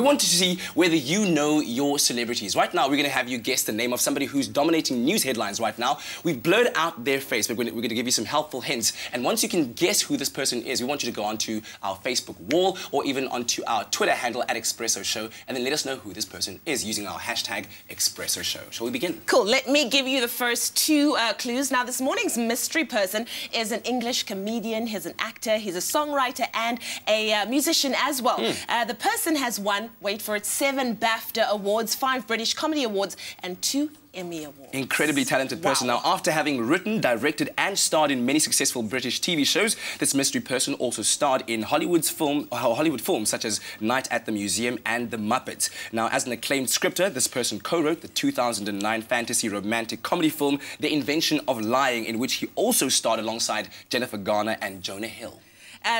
We wanted to see whether you know your celebrities. Right now, we're going to have you guess the name of somebody who's dominating news headlines right now. We've blurred out their face, but we're going to give you some helpful hints. And once you can guess who this person is, we want you to go onto our Facebook wall or even onto our Twitter handle at Expresso Show, and then let us know who this person is using our hashtag Expresso Show. Shall we begin? Cool. Let me give you the first two clues. Now, this morning's mystery person is an English comedian. He's an actor. He's a songwriter and a musician as well. The person has won, wait for it, 7 BAFTA awards, 5 British Comedy Awards and 2 Emmy Awards. Incredibly talented person. Wow. Now, after having written, directed and starred in many successful British TV shows, this mystery person also starred in Hollywood films such as Night at the Museum and The Muppets. Now, as an acclaimed scripter, this person co-wrote the 2009 fantasy romantic comedy film The Invention of Lying, in which he also starred alongside Jennifer Garner and Jonah Hill.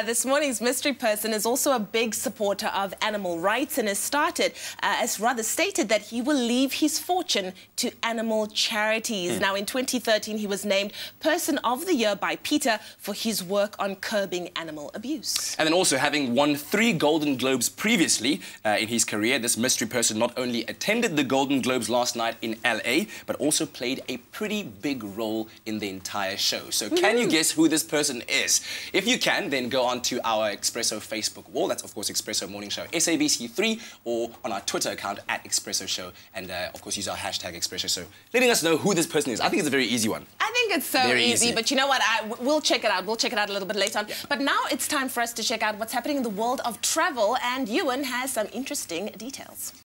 This morning's mystery person is also a big supporter of animal rights and has rather stated that he will leave his fortune to animal charities. Now, in 2013, he was named Person of the Year by PETA for his work on curbing animal abuse. And then also, having won 3 Golden Globes previously in his career, this mystery person not only attended the Golden Globes last night in LA, but also played a pretty big role in the entire show. So can you guess who this person is? If you can, then go on to our Expresso Facebook wall. That's, of course, Expresso Morning Show, SABC3, or on our Twitter account, at Expresso Show. And, of course, use our hashtag Expresso Show, letting us know who this person is. I think it's a very easy one. I think it's so easy, but you know what? We'll check it out. We'll check it out a little bit later on. Yeah. But now it's time for us to check out what's happening in the world of travel, and Ewan has some interesting details.